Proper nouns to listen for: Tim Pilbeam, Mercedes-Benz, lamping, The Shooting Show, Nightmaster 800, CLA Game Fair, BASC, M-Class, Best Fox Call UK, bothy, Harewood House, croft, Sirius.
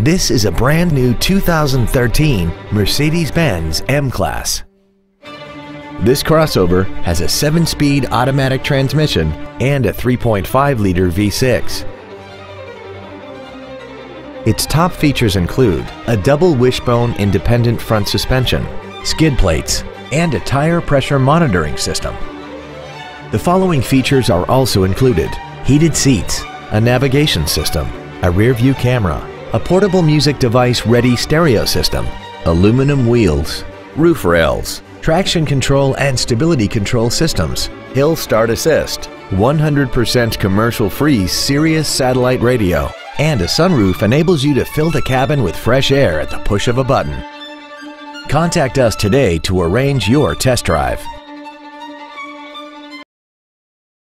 This is a brand new 2013 Mercedes-Benz M-Class. This crossover has a 7-speed automatic transmission and a 3.5-liter V6. Its top features include a double wishbone independent front suspension, skid plates, and a tire pressure monitoring system. The following features are also included: heated seats, a navigation system, a rear-view camera, a portable music device-ready stereo system, aluminum wheels, roof rails, traction control and stability control systems, hill start assist, 100% commercial-free Sirius satellite radio, and a sunroof enables you to fill the cabin with fresh air at the push of a button. Contact us today to arrange your test drive.